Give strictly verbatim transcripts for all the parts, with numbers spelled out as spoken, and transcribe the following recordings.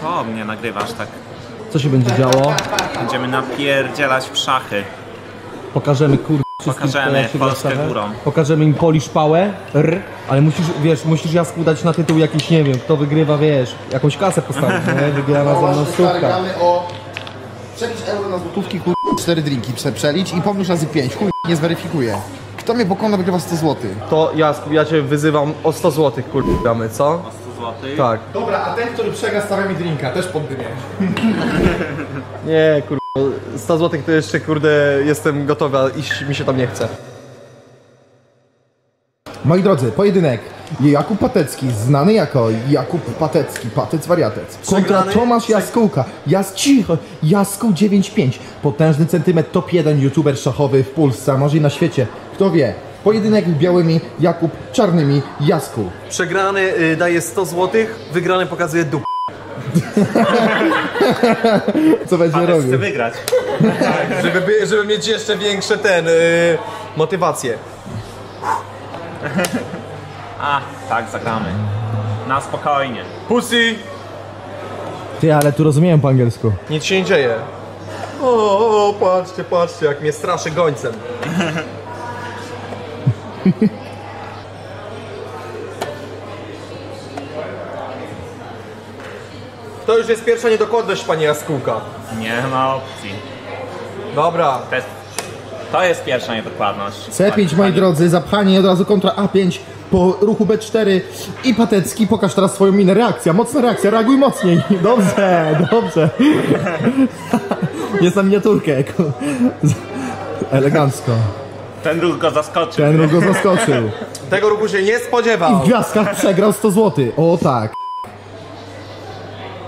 Co mnie nagrywasz tak? Co się będzie działo? Będziemy napierdzielać w szachy. Pokażemy kur... Pokażemy Polskę górą. Pokażemy im Polish Power, R, ale musisz, wiesz, musisz Jasku dać na tytuł jakiś, nie wiem, kto wygrywa, wiesz, jakąś kasę postawić, nie? Wygrywa za mną stówka. sześć euro na złotówki, kur... cztery drinki przelicz i pomnóż razy pięć, chuj, nie zweryfikuje. Kto mnie pokona, wygrywa sto złotych. To Jasku, ja cię wyzywam o sto złotych, kur... damy, co? Złotych. Tak. Dobra, a ten, który przegra, stawia mi drinka, też poddymię. Nie, kurde, sto złotych to jeszcze, kurde, jestem gotowa, iść mi się tam nie chce. Moi drodzy, pojedynek. Jakub Patecki, znany jako Jakub Patecki, Patec Wariatec. Kontra Tomasz Jaskółka, Jas... cicho, Jaskół dziewięćdziesiąt pięć. Potężny centymetr, top jeden youtuber szachowy w Polsce, a może i na świecie. Kto wie? Pojedynek białymi, Jakub czarnymi, Jaskół. Przegrany y, daje sto złotych, wygrany pokazuje dup. Co będzie robił? Chce wygrać. Tak, żeby, żeby mieć jeszcze większe ten... Y, motywacje. A, tak, zagramy. Na spokojnie. Pussy! Ty, ale tu rozumiem po angielsku. Nic się nie dzieje. O, o, o, patrzcie, patrzcie, jak mnie straszy gońcem. To już jest pierwsza niedokładność, panie Jaskółka. Nie ma opcji. Dobra. To jest, to jest pierwsza niedokładność. C pięć, moi drodzy, zapchanie od razu kontra A pięć po ruchu B cztery i Patecki, pokaż teraz swoją minę. Reakcja, mocna reakcja, reaguj mocniej. Dobrze, dobrze. Jest na miniaturkę. Elegancko. Ten ruch go zaskoczył. Ten ruch go zaskoczył. Tego ruchu się nie spodziewał. I w gwiazdkach przegrał sto złotych. O tak.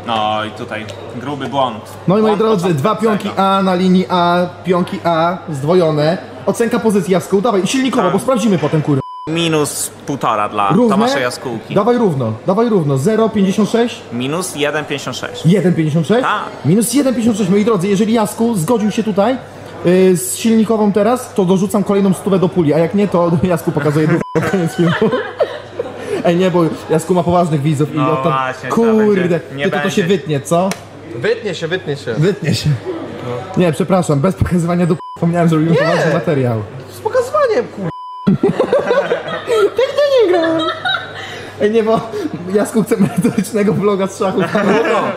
No i tutaj gruby błąd. No i moi błąd drodzy, dwa pionki A na linii A, pionki A zdwojone. Ocenka pozycji Jaskół, dawaj, silnikowo, tak. Bo sprawdzimy potem, kurwa. Minus półtora dla równe? Tomasza Jaskółki. Dawaj równo, dawaj równo. zero przecinek pięćdziesiąt sześć? Minus jeden przecinek pięćdziesiąt sześć. jeden przecinek pięćdziesiąt sześć? Tak. Minus jeden przecinek pięćdziesiąt sześć, moi drodzy, jeżeli Jaskół zgodził się tutaj, Yy, z silnikową teraz, to dorzucam kolejną stówę do puli, a jak nie, to Jasku pokazuje do koniec filmu. Ej, nie, bo Jasku ma poważnych widzów no i tam, właśnie, kurde, to, nie to, to się wytnie, co? Wytnie się, wytnie się. Wytnie się. No. Nie, przepraszam, bez pokazywania do wspomniałem, że robimy poważny materiał. Z pokazywaniem, kur... Tak to nie gra. Ej, nie, bo Jasku chce merytorycznego vloga z szachu. No,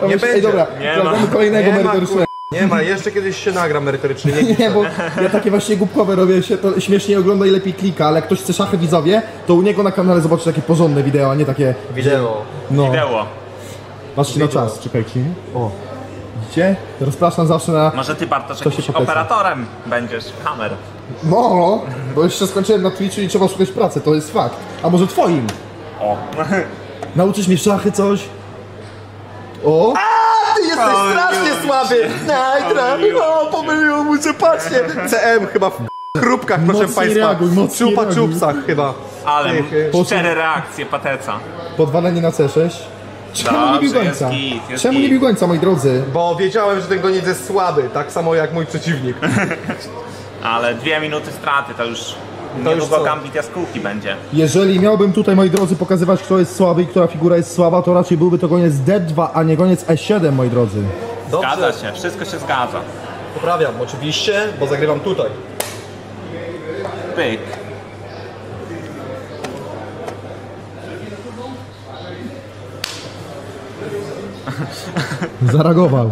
no, nie będzie. Ej, dobra, sprawdzamy kolejnego merytorycznego. Nie ma, jeszcze kiedyś się nagra merytorycznie. Nie, nie, bo ja takie właśnie głupkowe robię, się to śmiesznie ogląda i lepiej klika, ale jak ktoś chce szachy widzowie, to u niego na kanale zobaczy takie porządne wideo, a nie takie... Wideo. No. Wideo. Patrzcie na czas, czekajcie. O. Widzicie? Rozpraszam zawsze na... Może ty, Bartosz, jakimś operatorem będziesz, kamer. No, bo jeszcze skończyłem na Twitchu i trzeba szukać pracy, to jest fakt. A może twoim? O. Nauczysz mnie szachy coś? O. Jesteś pomylił strasznie słaby! Najtrafniej! O, pomyliło mu się, patrzcie! C M chyba w chrupkach, proszę mocniej państwa. Reaguj, Czupa reaguj. Czupsach chyba. Ale cztery reakcje Pateca. Podwalenie na C sześć. Czemu Dobrze, nie bił gońca? Jest jest Czemu nie bił gońca, moi drodzy? Bo wiedziałem, że ten goniec jest słaby, tak samo jak mój przeciwnik. Ale dwie minuty straty, to już... To już gambit Jaskółki będzie. Jeżeli miałbym tutaj, moi drodzy, pokazywać, kto jest słaby i która figura jest słaba, to raczej byłby to goniec D dwa, a nie goniec E siedem, moi drodzy. Dobrze. Zgadza się, wszystko się zgadza. Poprawiam, oczywiście, bo zagrywam tutaj. Pyk. Zareagował.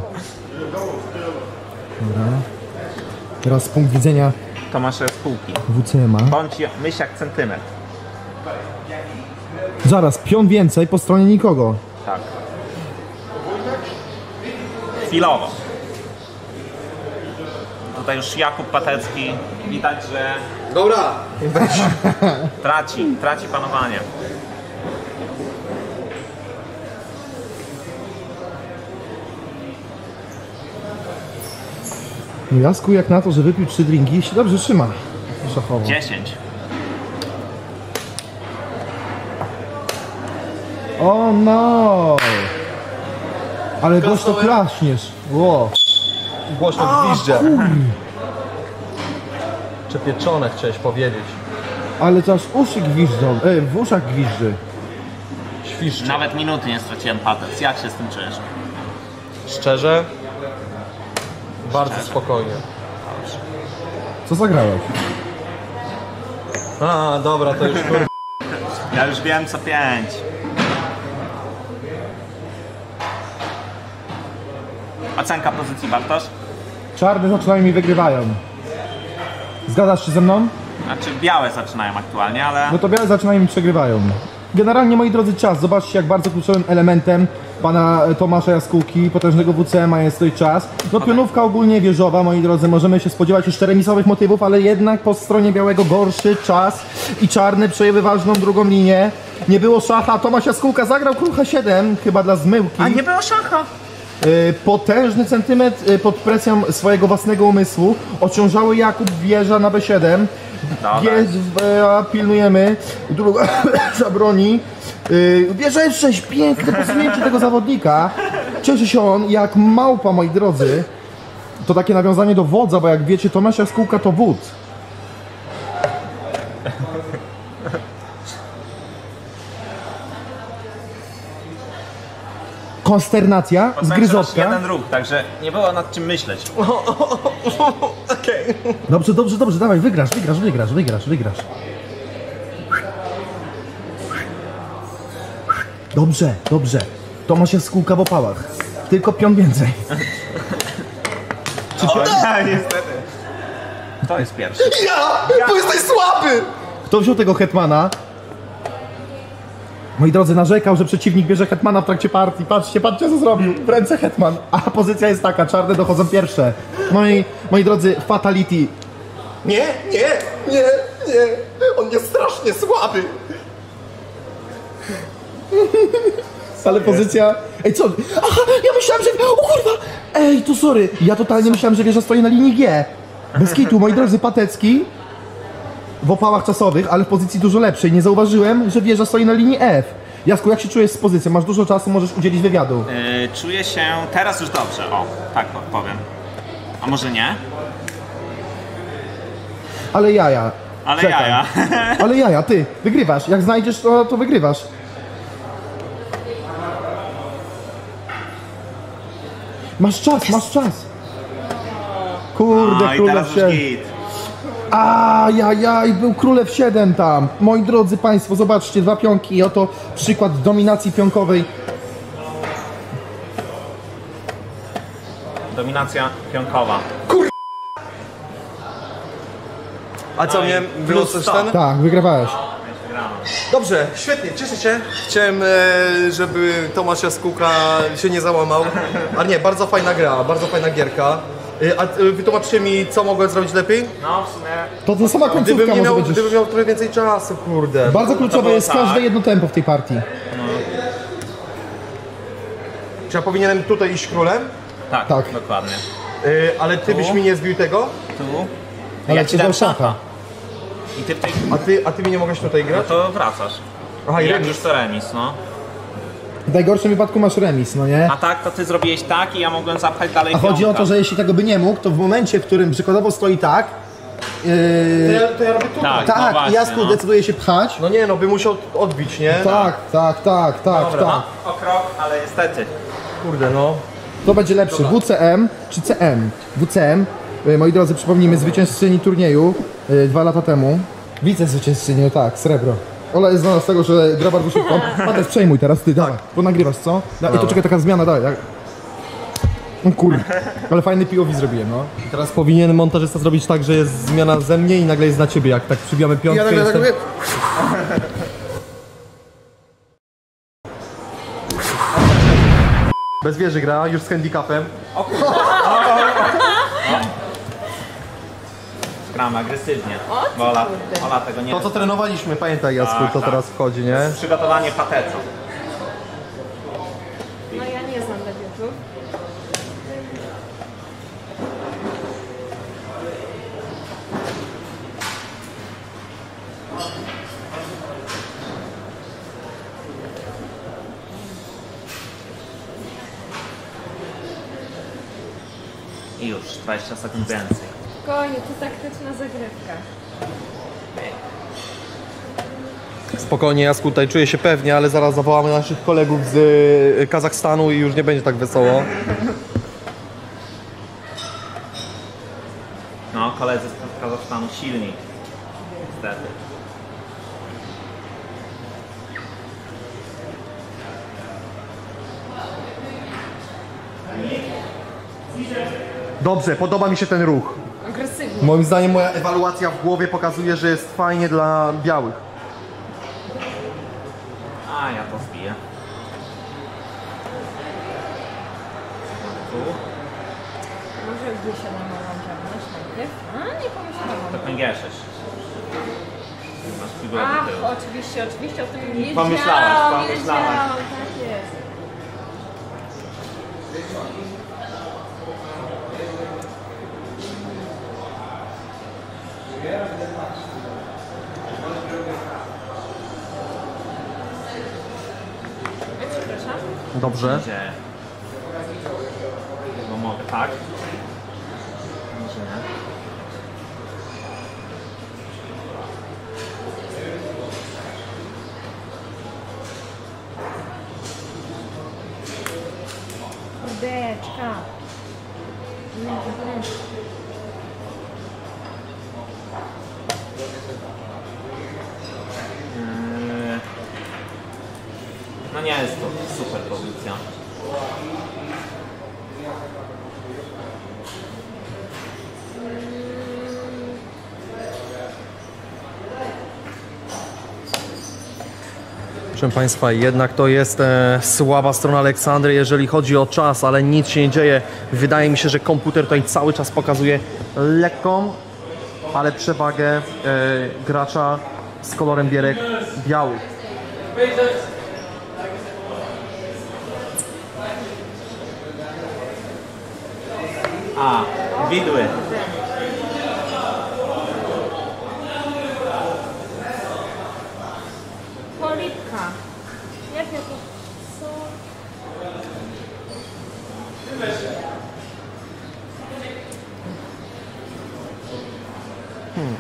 Dobra. Teraz punkt widzenia Tomasza Jaskółki. W C M. Bądź myśl jak centymetr. Zaraz, pion więcej po stronie nikogo. Tak. Chwilowo. Tutaj już Jakub Patecki. Widać, że... Dobra! Traci, traci panowanie. Jasku, jak na to, że wypił trzy drinki, się dobrze trzyma szachowo. dziesięć. O no! Ale głośno klaśniesz. Ło. Głośno gwizdże. Czepieczone chciałeś powiedzieć. Ale to aż uszy gwizdżą. Ej, w uszach gwizdży. Świszczy. Nawet minuty nie straciłem, Patec. Jak się z tym czujesz? szczerze, bardzo spokojnie. Co zagrałeś? A, dobra, to już... Ja już wiem co pięć. Ocenka pozycji, Bartosz? Czarne zaczynają i wygrywają. Zgadzasz się ze mną? Znaczy białe zaczynają aktualnie, ale... No to białe zaczynają i przegrywają. Generalnie, moi drodzy, czas. Zobaczcie, jak bardzo kluczowym elementem pana Tomasza Jaskółki, potężnego W C M-a, jest tutaj czas. No pionówka ogólnie wieżowa, moi drodzy, możemy się spodziewać już remisowych motywów, ale jednak po stronie białego gorszy czas i czarny przejęły ważną drugą linię. Nie było szacha, Tomasz Jaskółka zagrał krucha siedem, chyba dla zmyłki. A nie było szacha! Potężny centymetr pod presją swojego własnego umysłu. Ociążały Jakub wieża na B siedem. Jest, pilnujemy. Druga zabroni. Wieża F sześć, piękne posunięcie tego zawodnika. Cieszy się on jak małpa, moi drodzy. To takie nawiązanie do wodza, bo jak wiecie, Tomasz Jaskółka to wódz. Konsternacja, zgryzotka. Jeden ruch, także nie było nad czym myśleć. Okej. Okay. Dobrze, dobrze, dobrze, dawaj, wygrasz, wygrasz, wygrasz, wygrasz, wygrasz. Dobrze, dobrze. Tomasz Jaskółka w opałach. Tylko pion więcej. Czy się... O, niestety. Kto jest pierwszy? Ja! ja! Bo jesteś słaby! Kto wziął tego hetmana? Moi drodzy, narzekał, że przeciwnik bierze hetmana w trakcie partii. Patrzcie, patrzcie co zrobił. W ręce hetman. A pozycja jest taka, czarne dochodzą pierwsze. Moi, moi drodzy, fatality. Nie, nie, nie, nie. On jest strasznie słaby. Ale pozycja... Ej, co? Aha, ja myślałem, że... O kurwa! Ej, to sorry. Ja totalnie myślałem, że wieża stoi na linii G. Bez kitu, moi drodzy, Patecki w opałach czasowych, ale w pozycji dużo lepszej. Nie zauważyłem, że wieża stoi na linii F. Jasku, jak się czujesz z pozycją? Masz dużo czasu, możesz udzielić wywiadu. Yy, czuję się teraz już dobrze. O, tak powiem. A może nie? Ale jaja. Ale Czekam. jaja. Ale jaja, ty. Wygrywasz. Jak znajdziesz, to, to wygrywasz. Masz czas, masz czas. Kurde, no, króla się. Ajajaj, był królew siedem tam. Moi drodzy państwo, zobaczcie, dwa pionki i oto przykład dominacji pionkowej. Dominacja pionkowa. Kur... A co, miałem było coś tam? Tak, wygrywałeś. Dobrze, świetnie, cieszę się. Chciałem, żeby Tomasz Jaskółka się nie załamał. A nie, bardzo fajna gra, bardzo fajna gierka. A wytłumaczcie mi, co mogłem zrobić lepiej? No, w sumie... To ta sama końcówka gdybym może miał, będziesz... Gdybym miał trochę więcej czasu, kurde. Bardzo kluczowe jest tak. każde jedno tempo w tej partii. No. Czy ja powinienem tutaj iść królem? Tak, tak. dokładnie. Y, ale ty tu. byś mi nie zbił tego? Tu. Ale ja ci dam szacha. I ty w tej... a, ty, a ty mi nie mogłeś tutaj grać? No to wracasz. Aha, i jak już to remis, no. W najgorszym wypadku masz remis, no nie? A tak, to ty zrobiłeś tak i ja mogłem zapchać dalej. A chodzi o to, że jeśli tego by nie mógł, to w momencie, w którym przykładowo stoi tak... Yy... To, ja, to ja robię tutaj. Tak, tak no Jasku no. decyduje się pchać. No nie, no by musiał odbić, nie? No tak, tak, tak, tak, Dobra, tak. No, o krok, ale niestety. Kurde, no. To będzie lepszy, Dobra. W C M czy C M? W C M, moi drodzy, przypomnijmy, zwycięzczyni turnieju yy, dwa lata temu. Wicezwycięzczyni, tak, srebro. Ola jest znana z tego, że gra bardzo szybko. Patec, przejmuj teraz, ty, dawaj, bo nagrywasz, co? I to czekaj, taka zmiana, dawaj. dawaj. No kurde, ale fajny P O V zrobiłem, no. I teraz powinien montażysta zrobić tak, że jest zmiana ze mnie i nagle jest na ciebie, jak tak przybijamy piątkę. Ja jestem... tak Bez wieży gra, już z handicapem. O kurde. Gramy agresywnie, bo Ola, Ola tego nie... To co trenowaliśmy, pamiętaj Jasku, to tak. teraz wchodzi, nie? Przygotowanie pateca. No ja nie znam debiutów. I już, dwadzieścia sekund więcej. Spokojnie, to taktyczna zagrywka. Spokojnie, Jasku, tutaj czuję się pewnie, ale zaraz zawołamy naszych kolegów z y, Kazachstanu i już nie będzie tak wesoło. No, koledzy z Kazachstanu silni, niestety. Dobrze, podoba mi się ten ruch. Agresywnie. Moim zdaniem moja ewaluacja w głowie pokazuje, że jest fajnie dla białych. A, ja to zbiję. Tu. Może gdzie się nie mogłam żadnąć najpierw? A, nie pomyślałam. To pęgieszysz. Ach, oczywiście, oczywiście o tym nie wiedziałam. Pomyślałaś, pomyślałaś. Tak jest. Dobrze. Bo mogę, tak? Może nie. Kordeczka. No nie jest to super pozycja. Proszę Państwa, jednak to jest e, słaba strona Aleksandry, jeżeli chodzi o czas, ale nic się nie dzieje. Wydaje mi się, że komputer tutaj cały czas pokazuje lekką, ale przewagę e, gracza z kolorem bierek białych. A, widły. Polipka. Jak ja to... Co? Hmm.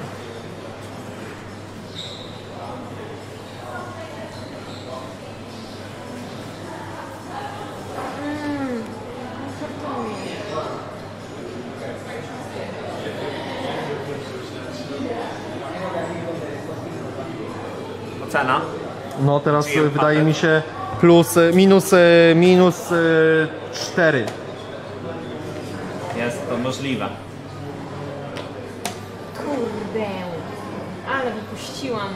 Cena. No teraz wydaje mi się plus, minus, minus cztery. Jest to możliwe. Kurde, ale wypuściłam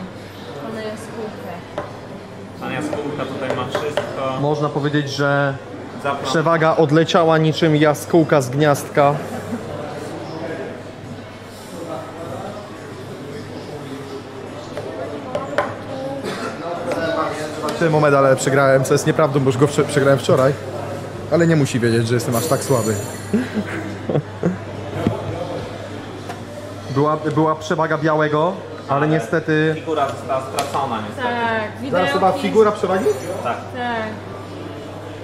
pana Jaskółkę. Pan Jaskółka tutaj ma wszystko. Można powiedzieć, że Zapra. przewaga odleciała niczym jaskółka z gniazdka. Tym o medale przegrałem, co jest nieprawdą, bo już go przegrałem wczoraj, ale nie musi wiedzieć, że jestem aż tak słaby. Była, była przewaga białego, ale, ale niestety... Figura została stracona niestety. Tak, widełki... Zaraz chyba figura przewagi? Tak. Tak.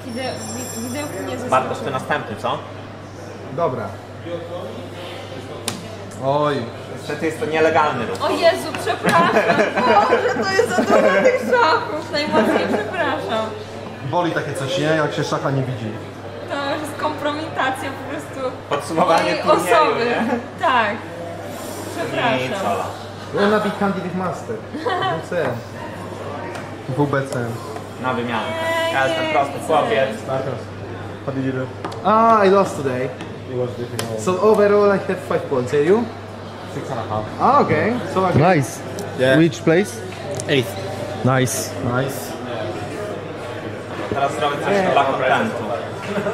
Wideł... Widełki nie zostały. Bartosz, ty następny, co? Dobra. Oj. Niestety jest to nielegalny ruch. O Jezu, przepraszam. Boże, to jest za dużo tych szachów. Najmocniej przepraszam. Boli takie coś, nie? Jak się szacha nie widzi. To już jest kompromitacja po prostu. Podsumowanie turnieju, osoby. Nie? Tak. Przepraszam. Byłem na Big Candidate Master. W C M. W B C M. Na wymianę. Ja jestem prosty chłopiec. How did you do? Ah, I lost today. It was difficult. So overall I had five points. Are you? Six and a half. Ah, okay. So I nice. Yeah. Which place? Eighth. Nice. Nice. Teraz zrobię coś dla kontentu.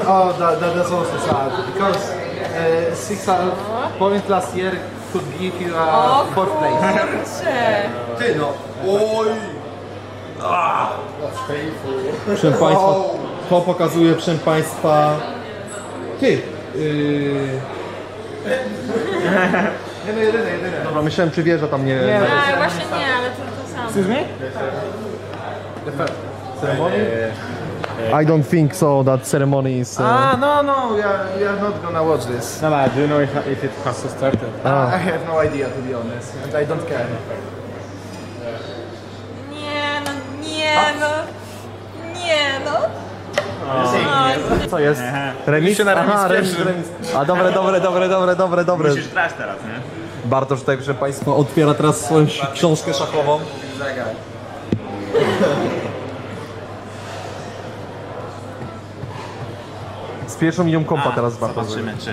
Oh, that, that, that's also sad because uh, six and a half points last year could give you a oh, fourth place. Ty no. Oj. Ah. That's painful. Proszę Państwa, to pokazuje, proszę Państwa. Ty. Yy... Jedyne, jedyne, jedyne. Dobra, myślałem, czy wieża tam nie... Nie, nie no, właśnie nie, ale to to samo. Excuse me? Ceremony? I don't think so, that ceremony is... Uh... Ah, no, no, we are, we are not gonna watch this. No, no, do you know if, if it has to start? Ah. I have no idea, to be honest, and I don't care. Nie. Nie, no. O, co jest? Remis? Aha, remis, remis. A dobre, dobre, dobre, dobre, dobre, dobre. Musisz grać teraz, nie? Bartosz tutaj, proszę Państwa, otwiera teraz swoją książkę szachową. Z pierwszą linią kompa teraz Bartosz. Zobaczymy, czy...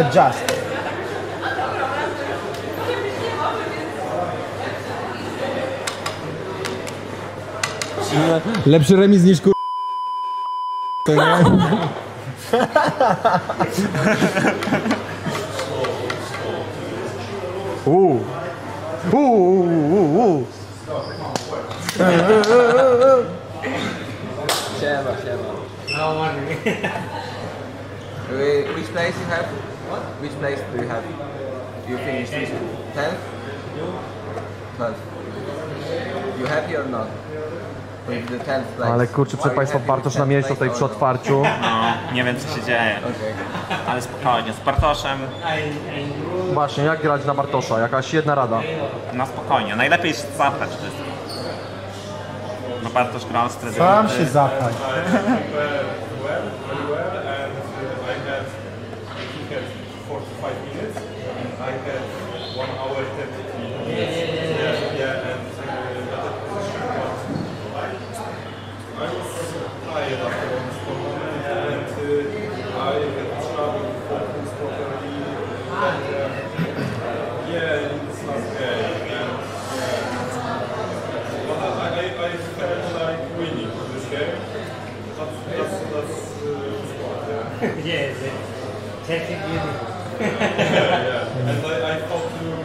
Adjust. Lepszy remis niż kur... To nie? Uuu. Uuu, uuu, uuu. Siema, siema. No money. Which place you have? What? Which place do you have? You finished this? Ten? Twelve. You happy or not? Ale kurczę, przed Państwa, Bartosz na miejscu tutaj przy otwarciu. No, nie wiem co się dzieje. Ale spokojnie, z Bartoszem. Właśnie, jak grać na Bartosza? Jakaś jedna rada. No spokojnie, najlepiej się zapchać wszystko. No Bartosz gra ostre. Sam się zapchać.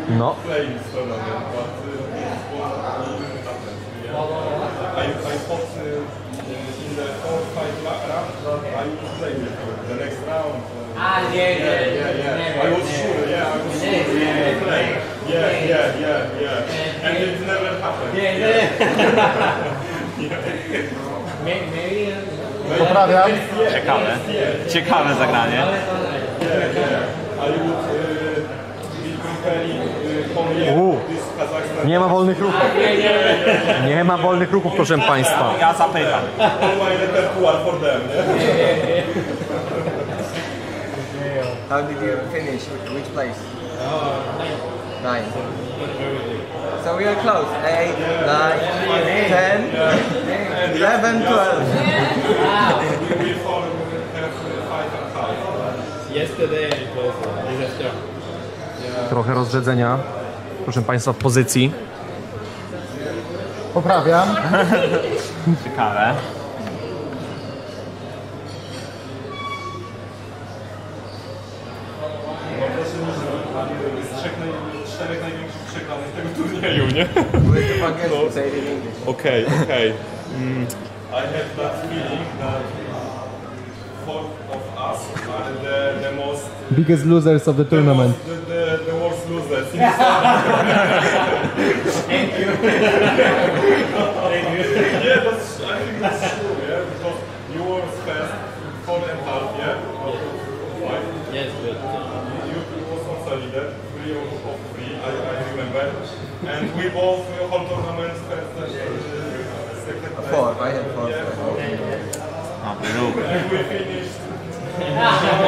No. Poprawiam. Ciekawe. Ciekawe zagranie. Uuu. Nie ma wolnych ruchów. Nie ma wolnych ruchów, proszę Państwa. Ja zapytam. How did you finish? Which place? Nine. So we are close. Eight, nine, ten, eleven, twelve. Yesterday it was disaster. Trochę rozrzedzenia, proszę Państwa, w pozycji. Poprawiam. Ciekawe. Czterech największych przegranych tego turnieju, nie? Okej, okej. I have that feeling that four of us are the, the most... biggest losers of the tournament. The, most, the, the, the worst losers. Thank you. Thank you. Yeah, that's, I think that's true, yeah? Because you were first four and a half, yeah? Five? Yes, but... You, you was also leader, three of three, I, I remember. And we both uh, whole tournament first and uh, second. Four, I had four. Yeah, four. And we finished.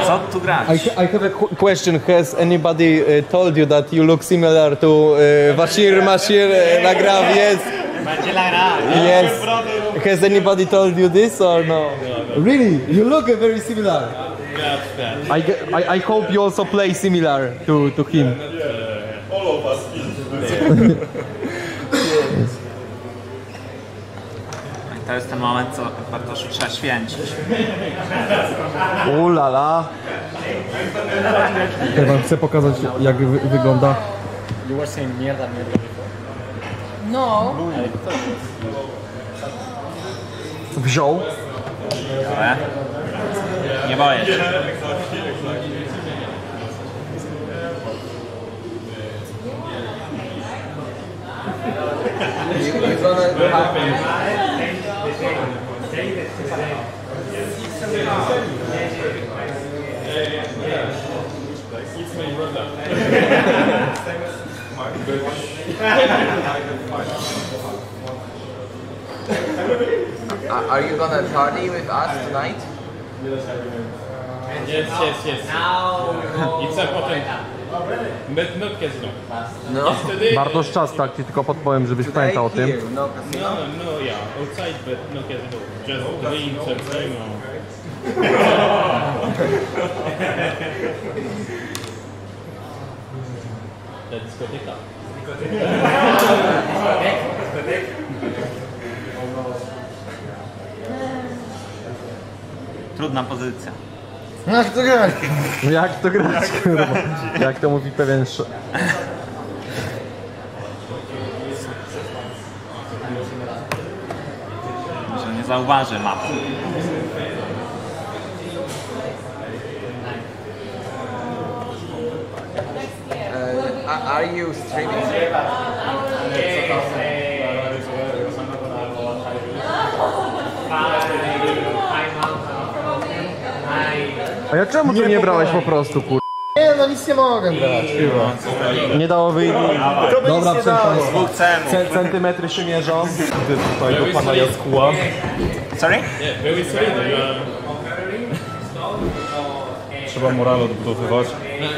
Co tu grać? I, I have a question. Has anybody uh, told you that you look similar to uh, Bashir Mashir Lagrav? Yes. Yes. Has anybody told you this or no? Really? You look very similar. I, I, I hope you also play similar to, to him. All of us. To jest ten moment, co Bartoszu trzeba święcić. Ulala. Ja wam chcę pokazać, jak wy wygląda. No. Wziął. Ale? Nie boję się. Uh, are you gonna party with us tonight? Yes, yes, yes. Now it's important. But not casino. No. Bartosz, czas, tak ci tylko podpowiem, żebyś pamiętał o tym. No, no, no, yeah, outside, but no casino. Just drinks and time. Ta dyskoteka. Trudna pozycja. Jak to grać? Jak to grać? Jak to mówi pewien sz... Może nie zauważy mapy. Are you streaming? A ja czemu ty nie brałeś po prostu, kur... Nie, no nic nie mogę brać, chyba. Nie dało wyjść. Dobra, centymetry, centymetry się mierzą. Ty tutaj do pana Jaskóła. Sorry? Trzeba morale odbudowywać.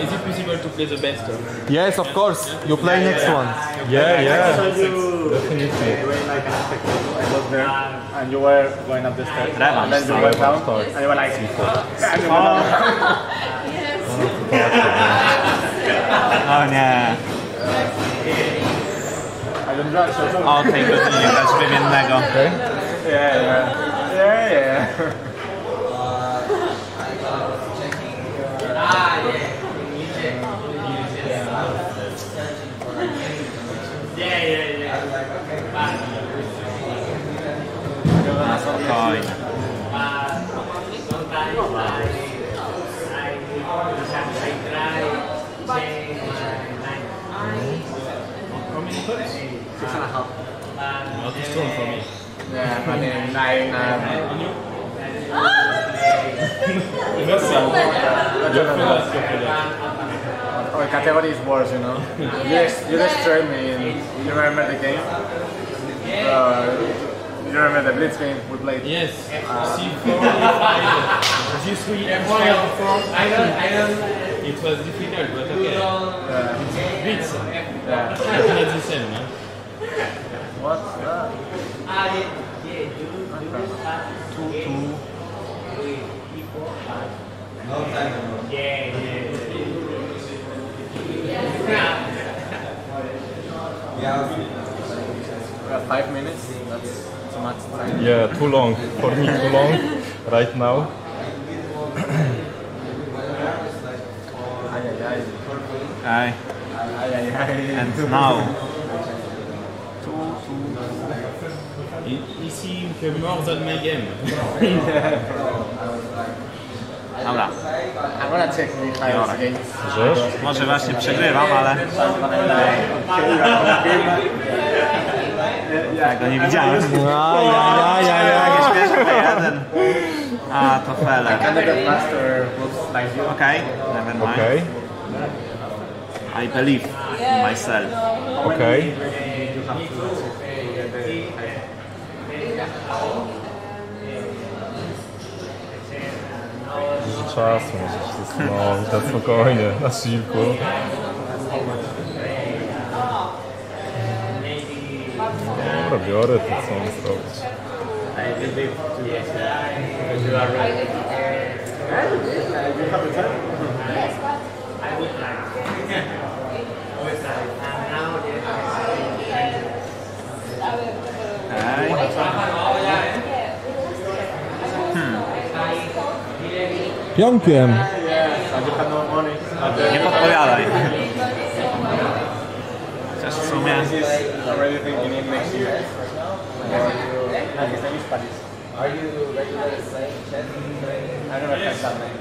Is it possible to play the best one? Yes, of course. You play next one. Yeah, yeah. Definitely. I was there, and you were going up the stairs. And then you went down, and you were like, oh nie. O tej godzinie grać wymiennego. Yeah, yeah. Yeah, yeah. Spokojnie. Not too strong for me. Yeah, I mean, nine, nine. Our category is worse, you know. You destroyed me and you remember the game? Uh, You remember the blitz game we played? Yes. Uh, C four, G three, M four, I don't, I don't... It was difficult, but okay. Yeah. Blitz. Yeah. It's the same, no? What's that? two two. No time. Yeah, yeah. Yeah. We have five minutes. That's... Yeah, too long. For me, too long. Right now. Aye. And now. He seemed more than my game. Dobra. Może właśnie przegrywam, ale... Tego nie widziałem. No, ja, ja, ja, ja. Jeden. A, to fele. Okej, never mind. Okay. I believe in myself. Okej. Dużo czasu możesz się spokojnie, na silku. Dobra, biorę to, co mam zrobić. Pionkiem! Nie podpowiadaj. Chociaż w sumie... I already think you need next year. Are you regular playing chess? I don't know if that name.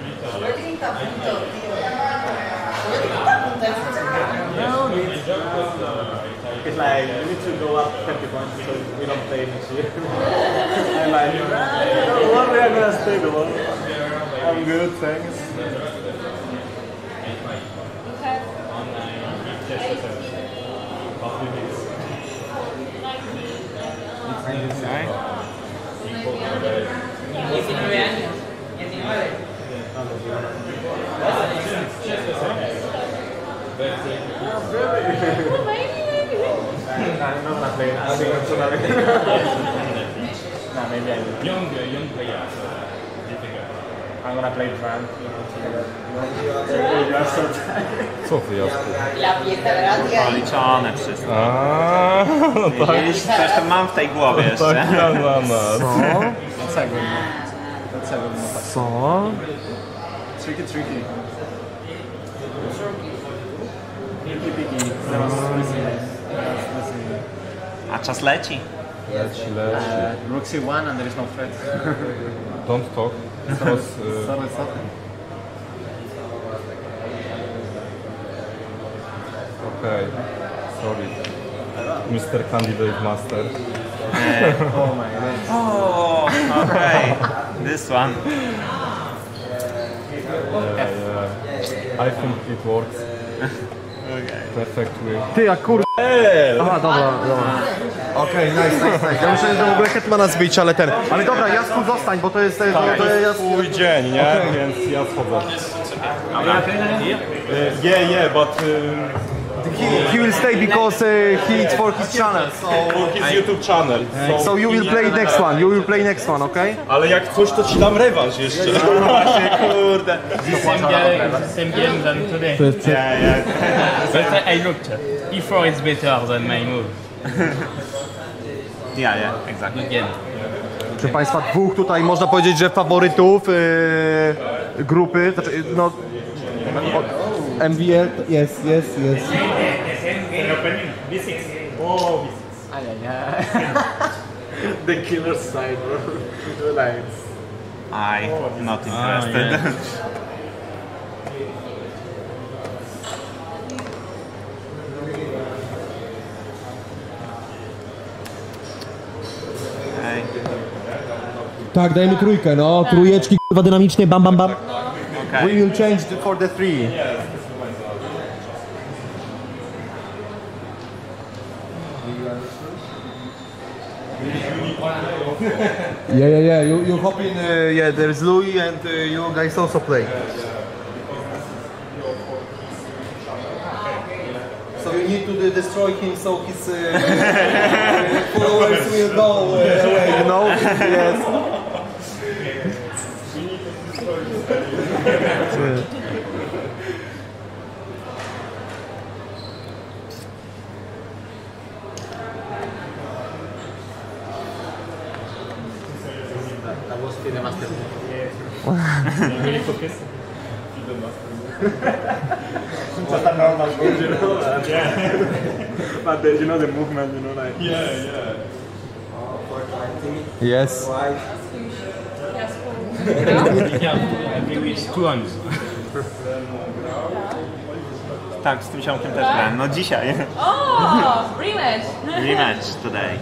No, it's, uh, it's like you need to go up thirty points so we don't play next year. I'm like, no, one day I'm gonna stay the one. I'm good, thanks. Okay. I'm gonna play drums. Co wy jasne? Policzone wszystko. Aaaa, no tak. Zresztą mam w tej głowie jeszcze. Tak, ja dla nas. Co? Dlaczego? Co? Tricky, tricky. Tricky, tricky. A czas leci? Leci, leci. Roxy one and there is no threat. Don't talk. Sorry, sorry. Okej, sorry. mister Candidate Master. Hey. Oh my god. Oh, okej. Okay. This one. Yeah, yeah. I think it works. Okay. Perfectly. Ty, a kur... Aha, dobra, dobra. Okej, okay, nice, nice, nice. Ja myślałem, że w ogóle Hetmana zbić, ale ten... Ale dobra, Jasku zostań, bo to jest... Tak, to jest Jasku... swój dzień, nie? Okay. Więc ja schodzę. Uh, yeah, yeah, but... Um... He, he will stay because uh, he yeah. for his channel. So... For his YouTube channel. So... so you will play next one, you will play next one, okej? Okay? Ale jak coś, to ci dam rewanż jeszcze. Kurde. Same game than today. Yeah, yeah. But I looked. E four is better than my move. Ja, ja, exactly. Proszę Państwa, dwóch tutaj można powiedzieć, że faworytów yy, grupy, znaczy, no... M B L, jest, jest, jest. B six. O, B six. The killer side, bro. I, not interested. Tak, dajmy trójkę, no, trójeczki, k***wa, dynamicznie, bam, bam, bam. Okay. We will change for the three. Yeah, yeah, yeah, you, you hop in, uh, yeah, there's Louis and uh, you guys also play. So you need to destroy him so his uh, followers will go uh, away, you know? Yes. That was still a master. Really focus. Still a master. Just a normal move, you know. Yeah. But you know the movement, you know, like. Yeah, yeah. Oh, four twenty. Yes. Tak, z tym siomkiem też grałem. No dzisiaj. Oh, rematch! Rematch today.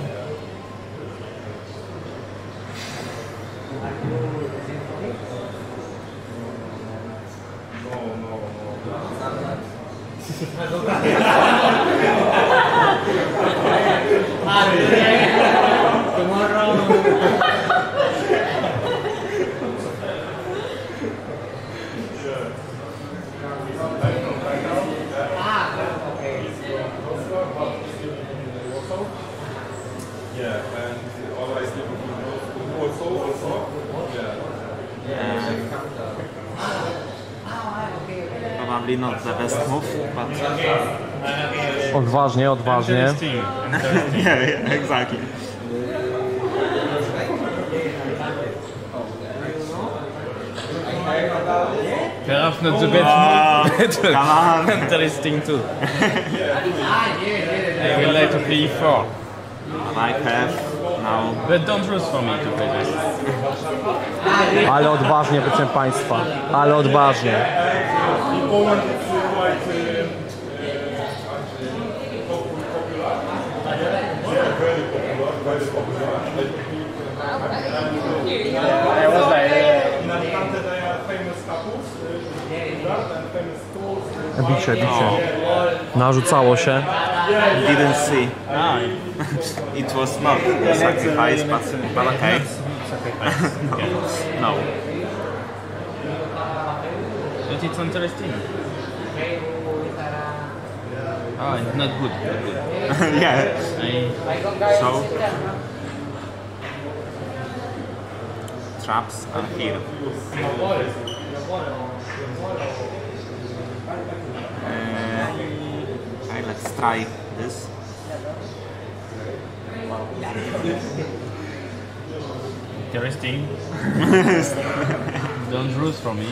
Probably not the best move, but... Odważnie, odważnie. Yeah, yeah, exactly. Perhaps not the best move. Come on. Interesting too. I will like to play E four. I have. But don't rush for me to play this. Ale odważnie, proszę Państwa. Ale odważnie. Bicie, bicie. Narzucało się. Didn't see. It was not a sacrifice, but okay. sacrifice. No. Yeah. No. But it's interesting. Oh, it's not good. Not good. Yeah. I... So traps are here. Uh, I let's try this. Interesting. Don't root for me.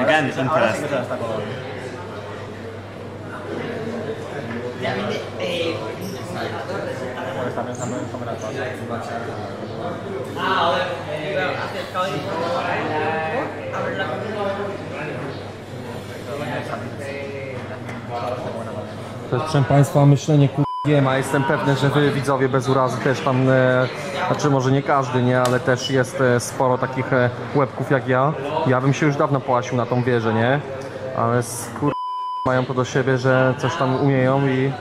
Again, interesting. Proszę Państwa, myślenie ku... Wiem, a jestem pewny, że Wy, widzowie, bez urazy też tam, e, znaczy może nie każdy, nie, ale też jest e, sporo takich e, łebków jak ja. Ja bym się już dawno połasił na tą wieżę, nie? Ale skurwa mają to do siebie, że coś tam umieją i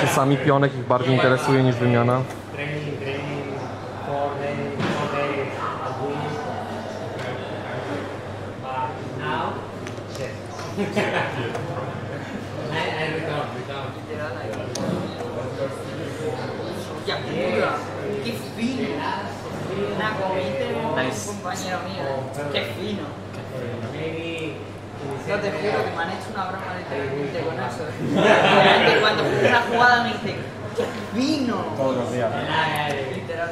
czasami pionek ich bardziej interesuje niż wymiana. Qué fino. Yo te juro que me han hecho una broma de tele con eso. Realmente cuando fue una jugada me dice, ¡qué fino! Todos los días. Literal.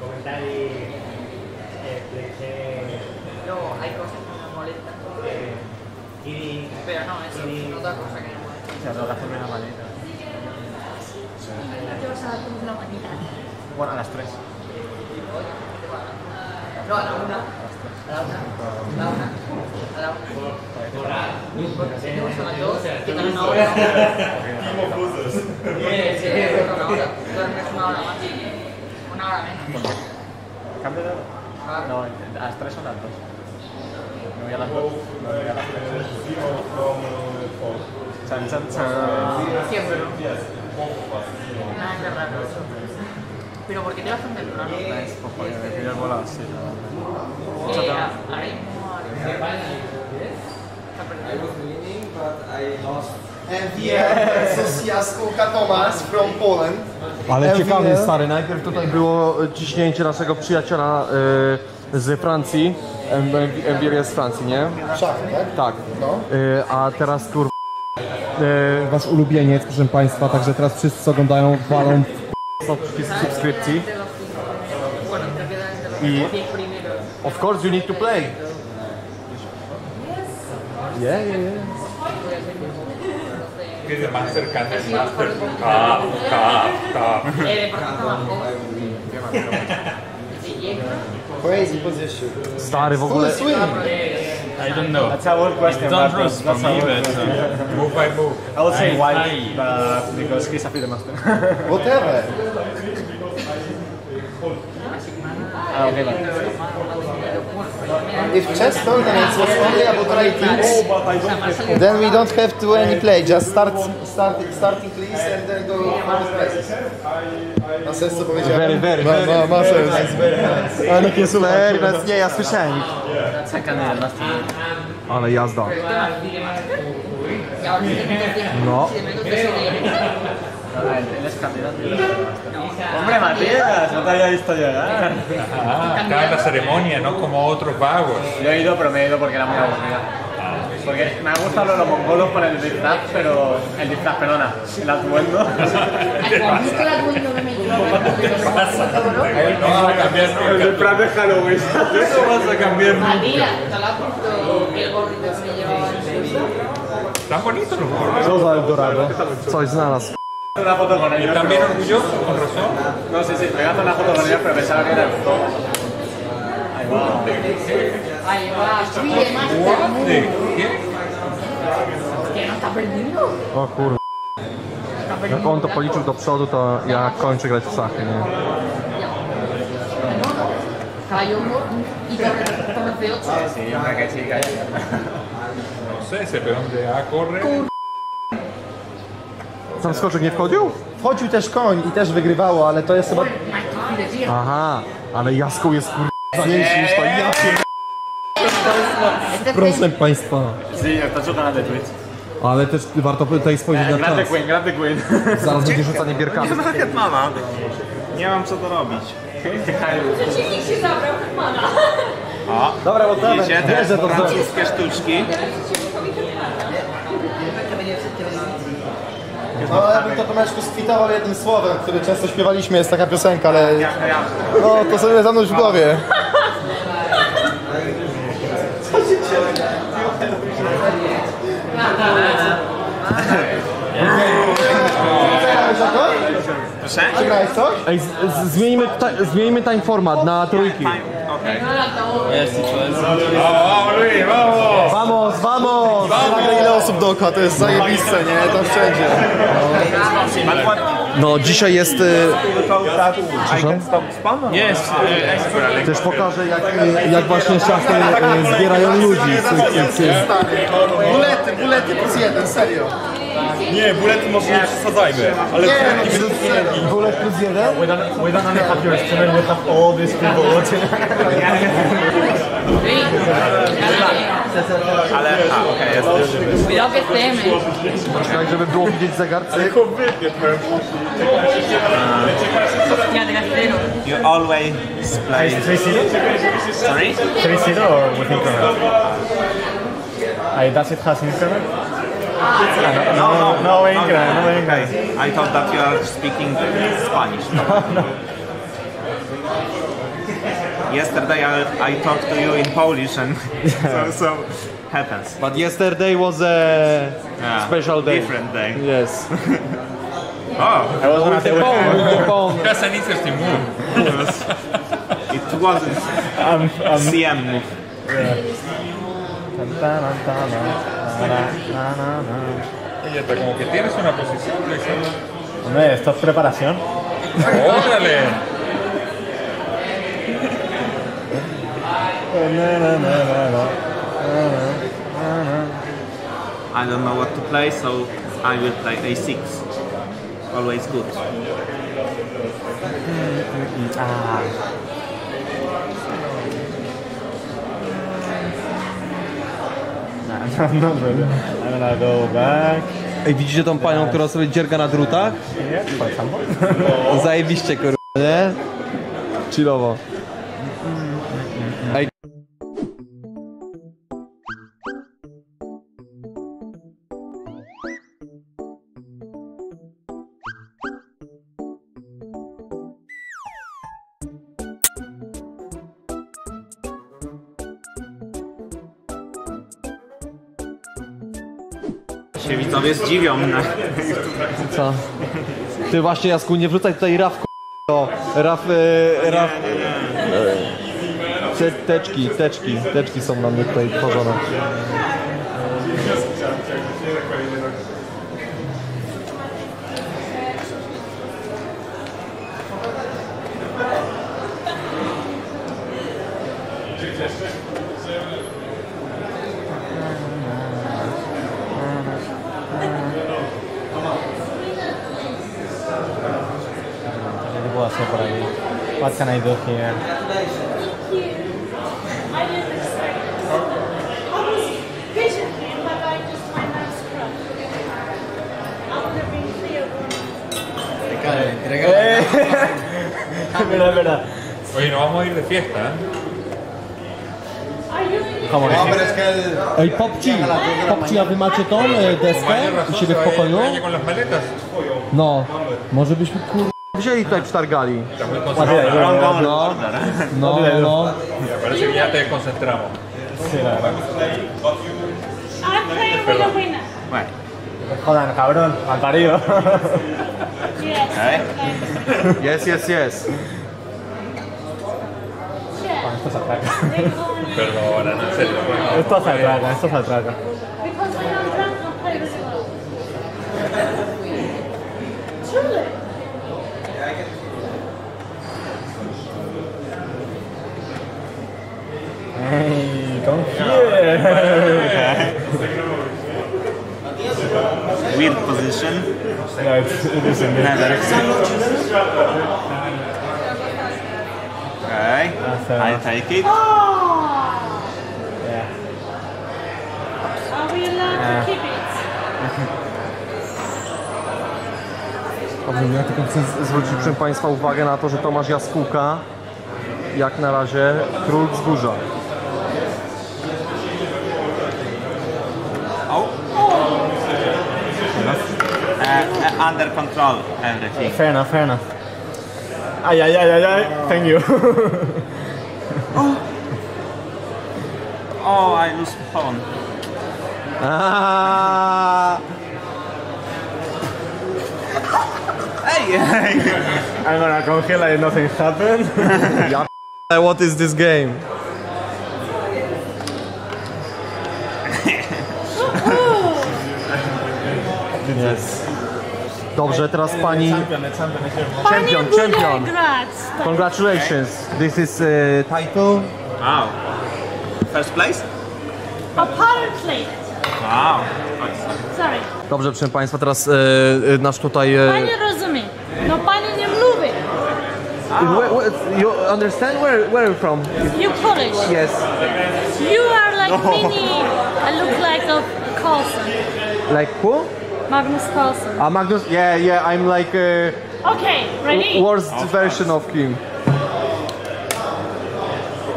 Comentar y fleche. Luego hay cosas que me molestan. Pero no, eso es otra cosa que me molesta. Se rodaste una maleta. ¿Qué vas a dar tú una manita? Bueno, a las tres. No, a la una. A la una. A la una. A la una. Porque si no son las dos, quitan una hora. Sí, sí, una hora. Una hora más. Una hora menos. ¿Cambio de hora? No, a las tres o a las dos. Me voy a las dos. Me voy a las tres. Chan, chan, chan. Siempre, ¿no? Nada que raro eso. Pero porque te vas a hacer una nota. Es porque te voy a volar, sí. Ahora mismo. Ale ciekawy stary, najpierw tutaj było ciśnięcie naszego przyjaciela y, z Francji. M B R z Francji, nie? Tak, tak. Y, a teraz tur... Y, wasz ulubieniec, proszę Państwa, także teraz wszyscy co oglądają walą subscription. Of course you need to play. Yeah, yeah, yeah. He's a master cannon master. Cap, cap, cap. Crazy position. Stary w ogóle. I don't know. That's a whole question. Don't trust me, but uh, move by move. I will say I, why, I, but because he's a freedom master. Whatever. Ah, okay. If chess tournaments was only about ratings, then we don't have to any play. Just start, start, starting list and then go first places. Ma sens co powiedziałem? Very, very, very, ma, ma, ma very, nice, very nice. Ale nie super. Very nice. Nie, ja słyszałem ich. Ale jazda. No. Él es candidato. Hombre, Matías, no te había visto llegar. Estaba en la ceremonia, ¿no? Como otros vagos. Yo he ido, pero me he ido porque era muy aburrida. Porque me ha gustado los mongolos para el disfraz, pero... El disfraz, perdona. El atuendo. ¿Has visto el atuendo que me dio? ¿Qué pasa? No vas a cambiar nunca. El disfraz de Halloween. Eso vas a cambiar nunca. Matías, ¿te lo has puesto el gorrito que me llevaba en el disfraz? Están bonitos los gorros. Yo soy el dorado. Soy Znalas. Una foto con ellos. ¿Y también orgullo? ¿Con razón? No, sí, sí, pegando una foto con ellos, pero pensaba que era el top. Ahí va. Ahí va. Uy, además. ¿Qué? ¿Que no está perdido? O kurwa. Jak on to policzył do przodu, to ja kończę grać w sachy, nie? Sam skoczek nie wchodził? Wchodził też koń i też wygrywało, ale to jest chyba... Aha, ale Jaskół jest kurwa większy niż to. Ja pier... Proszę Państwa. Ale też warto tutaj spojrzeć na czas. Grande Queen, grande Queen. Zaraz będzie rzucanie bierkami. Nie znam Hetmana. Nie mam co to robić. Przeciwnik się zabrał Hetmana. O, dobra, bo to jest francuskie sztuczki. No, ja bym to Tomeczku skwitował jednym słowem, który często śpiewaliśmy, jest taka piosenka, ale... No, to sobie zanurz w głowie. Co się dzieje? Proszę? Przegrałeś coś? Ej, zmienimy, ta, zmienimy time format na trójki. Okej. Vamos, vamos! Nagle ile osób dookoła, to jest zajebiste, nie? Tam wszędzie. No, dzisiaj jest... Jest. Też pokażę, jak, jak właśnie szachty zbierają ludzi. Bulety, bulety plus jeden, serio. Nie, bulety może nie przesadzajmy, ale... Nie, no, bulet plus jeden? We don't have your student, we have all these people watching. Ale... A, okej, jest. Poczekaj, żeby było widzieć zegarcy. You always play... Sorry? three zero or with increment? Does it has increment? No, no, no increment. I thought that you are speaking Spanish. Yesterday I, I talked to you in Polish and yeah. so, so happens. But yesterday was a yeah, special day. Different day. Yes. Oh, I was with the phone. That's an interesting move. It wasn't um, um, C M move. Oye, pero como que tienes una posición. Hombre, esto es preparación. ¡Órale! I don't know what to play, so I will play a six. Always good. I'm gonna go back. Ej, widzicie tą panią, która sobie dzierga na drutach? Zajebiście, kurwa, nie? Chillowo. I się widzowie zdziwią. Co? Ty właśnie, Jasku, nie wrzucaj tutaj raf, k***o. Raf, yy, raf... Te, teczki, teczki, teczki są na mnie tutaj tworzone. What can I do here? Mira, mira. Oye, nos vamos a ir de fiesta, ¿eh? Vamos a ver. Ej, popci, popci, a wy macie tą deskę u siebie w pokoju? No, może byśmy kur... wzięli tutaj, przetargali. No, no, no. No, parece que ya te desconcentramos. I'm playing with the winner. Jodan, cabrón, mal parido. Yes. ¿Eh? Yes, yes, yes. Bueno, esto se atraca. Perdón, en serio. Esto se atraca, esto se atraca. Hey, confía. Weird position. No, it's, it is in that direction. Okay, I take it. Yeah. Are we allowed to keep it? Dobrze, ja tylko chcę zwrócić, proszę Państwa, uwagę na to, że Tomasz Jaskółka, jak na razie, król wzgórza. Uh, uh, under control, everything. Fair enough, fair enough. Ay, ay, ay, ay, ay. Oh. Thank you. Oh. Oh, I lose my phone. Ah. Hey, hey. I'm gonna come here like nothing happened. Yeah, what is this game? Yes. Dobrze, teraz pani... Champion, champion! Congratulations! This is uh, title. Wow. First place? Apparently. Wow. Sorry. Dobrze, proszę Państwa, teraz e, e, nasz tutaj... E... Pani rozumie. No pani nie mówi. Oh. You understand where, where you're from? You Polish. Yes. You are like no. Mini... I look like a Carlson. Like who? Magnus Carlson. Ah, Magnus, yeah, yeah, I'm like a okay, ready? Worst oh, version of him.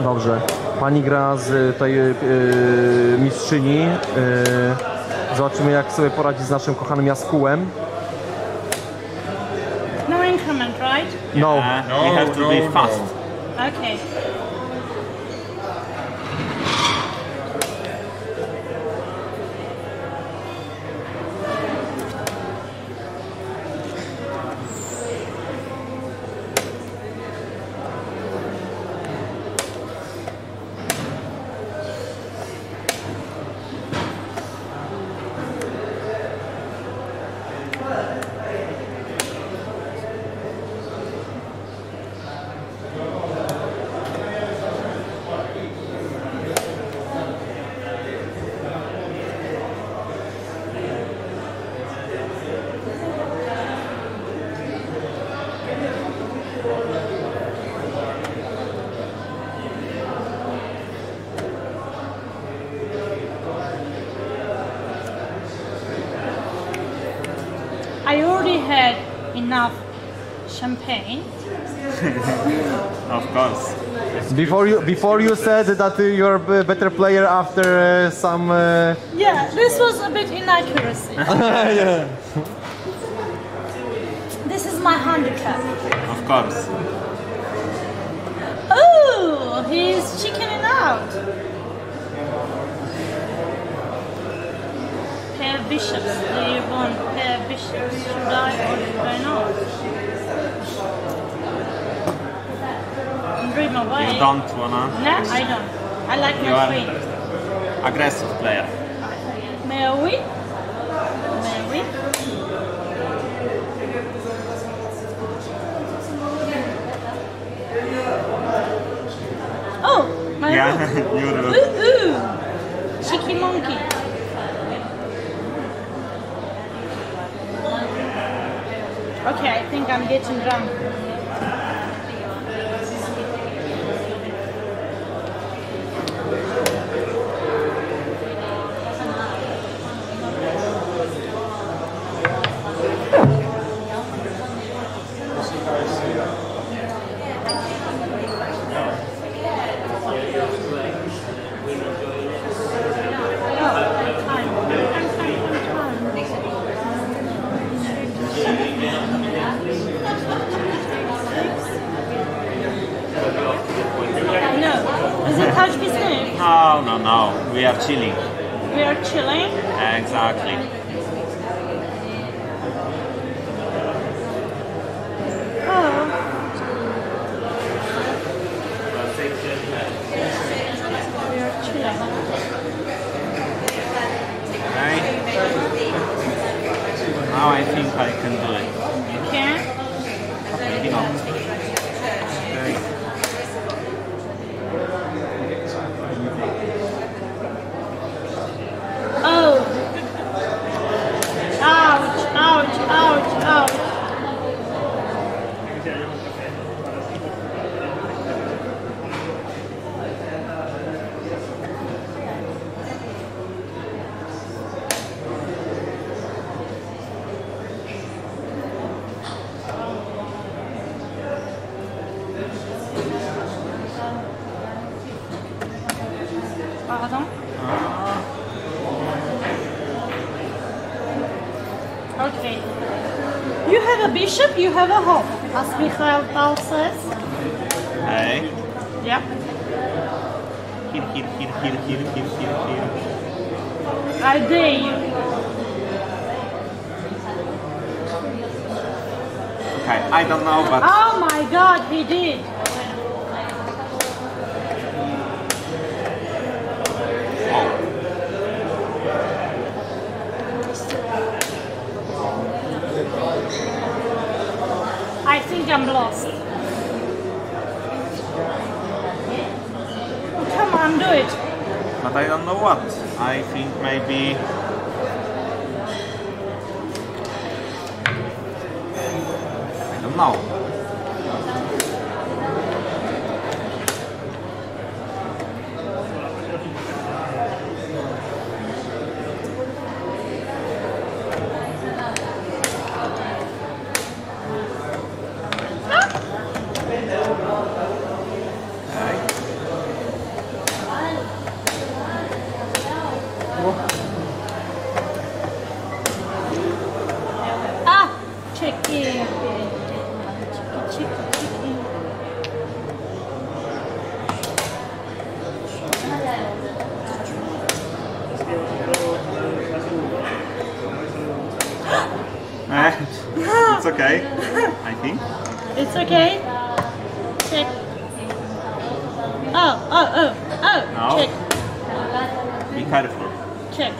Dobrze. Pani gra z tej e, mistrzyni. E, zobaczymy, jak sobie poradzi z naszym kochanym Jaskółem. No increment, right? No. Yeah, no, we have to no, be fast. No. Okay. I already had enough champagne. Of course. Before you, before you said that you're a better player after uh, some. Uh... Yeah, this was a bit inaccuracy. Yeah. This is my handicap. Of course. Oh, he's chickening out. Pair bishops. Do you want pair bishops? Should I or not? Dream away. You don't wanna? No, I don't. I like you my queen. Aggressive player. May I win? May I win? Oh, my yeah. Rook. Ooh, ooh. Cheeky monkey. Okay, I think I'm getting drunk. No, no, no. We are chilling. We are chilling? Exactly. think I can do it. You can? Okay, give up. Okay. You have a bishop, you have a hope, as Michael Tal says. Hey. Yeah. Here, here, here, here, here, here, here, here. I dare you. Okay, I don't know, but... Oh my God, he did! I think I'm lost. Come on, do it. But I don't know what. I think maybe... I don't know. It's okay, I think. It's okay. Check. Oh, oh, oh, oh. No. Check. Be careful. Check.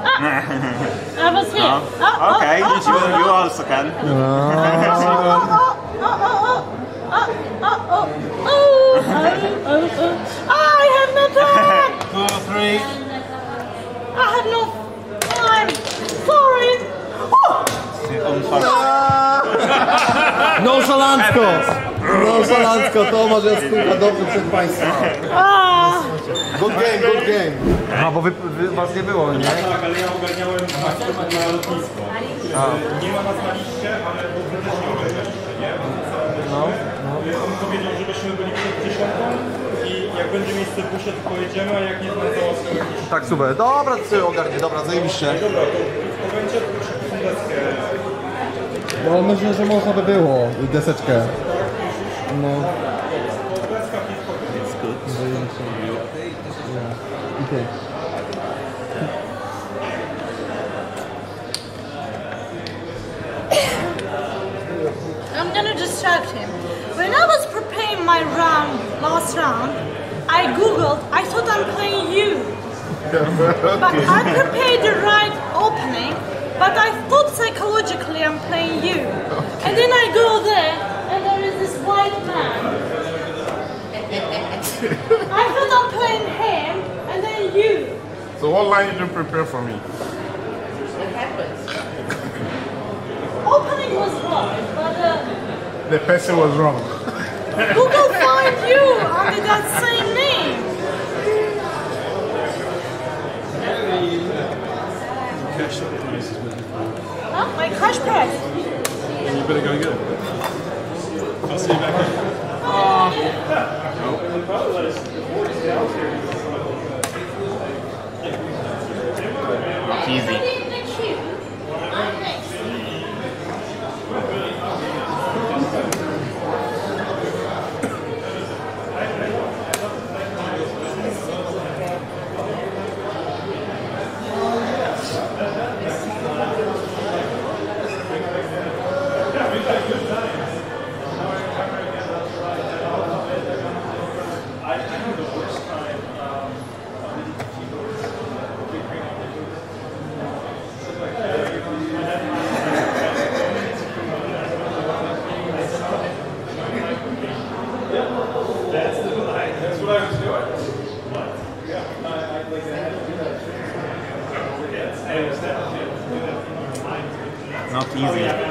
Ah. I was here. No. Oh, okay, oh, oh, you, oh, you also can. Oh, oh, oh, oh, oh, oh, oh, oh, oh, oh, oh. I have no time. Two, three. I have no time. Sorry. Nonszalancko! Nonszalancko, Tomasz Jaskółka, dobry przed Państwem. Good game, good game. No bo wy, wy, was nie było, nie? Tak, ale ja ogarniałem na lotnisko. Nie ma nas na liście, ale wy też nie ogarnialiście, nie? No. On powiedział, żebyśmy byli przed dziesiątą i jak będzie miejsce w busie, to pojedziemy, a jak nie, to załatwimy. Tak, super. Dobra, ty ogarnie, dobra, zajebiście. Dobra, to będzie fundację. No myślę, że można by było i deseczkę. No. I'm gonna distract him. When I was preparing my round, last round, I googled, I thought I'm playing you. But I prepared the right opening, but I thought psychologically I'm playing you. And then I go there, and there is this white man. I thought I'm playing him, and then you. So what line did you prepare for me? What happens? Opening was right, but... Uh, the person was wrong. Google find you under that same name. Huh? My cash prize. You better go and get it. I'll see you back here. Uh, nope. Easy. not easy.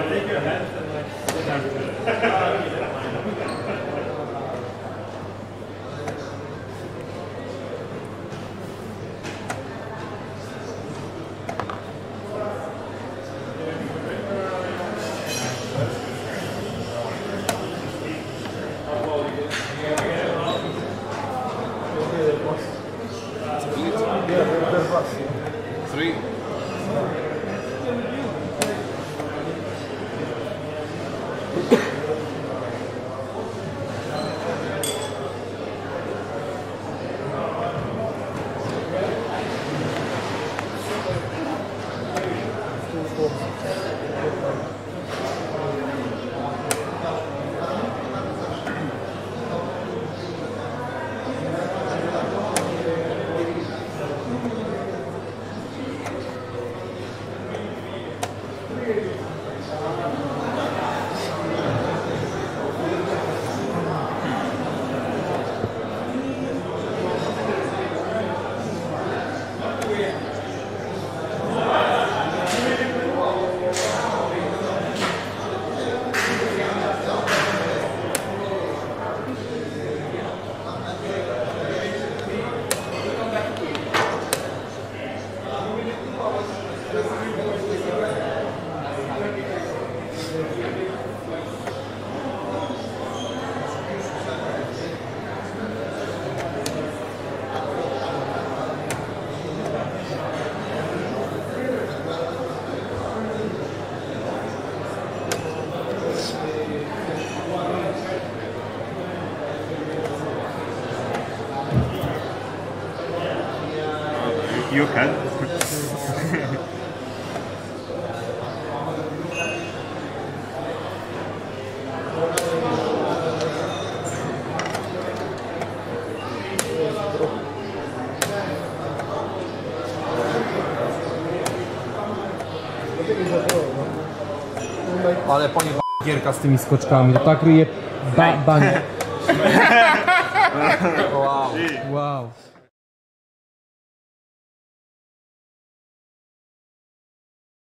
You can. Ale panie Gierka z tymi skoczkami, to tak ryje ba banie. Wow. Wow.